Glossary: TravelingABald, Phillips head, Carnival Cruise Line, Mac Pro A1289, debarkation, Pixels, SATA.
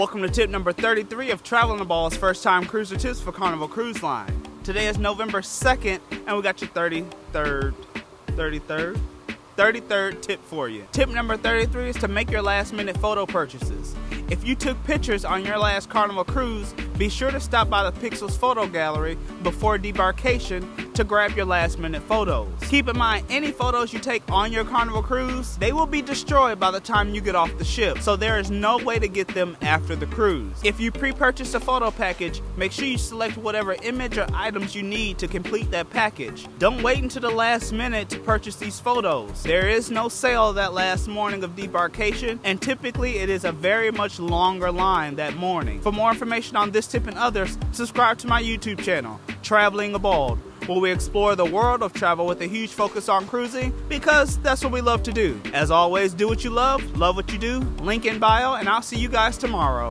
Welcome to tip number 33 of TravelingABald's First Time Cruiser Tips for Carnival Cruise Line. Today is November 2nd and we got your 33rd tip for you. Tip number 33 is to make your last minute photo purchases. If you took pictures on your last Carnival cruise, be sure to stop by the Pixels photo gallery before debarkation to grab your last minute photos. Keep in mind, any photos you take on your Carnival cruise, they will be destroyed by the time you get off the ship, so there is no way to get them after the cruise. If you pre-purchase a photo package, make sure you select whatever image or items you need to complete that package. Don't wait until the last minute to purchase these photos. There is no sale that last morning of debarkation, and typically it is a very much longer line that morning. For more information on this tip and others, subscribe to my YouTube channel, TravelingABald, where we explore the world of travel with a huge focus on cruising, because that's what we love to do. As always, do what you love what you do. Link in bio, and I'll see you guys tomorrow.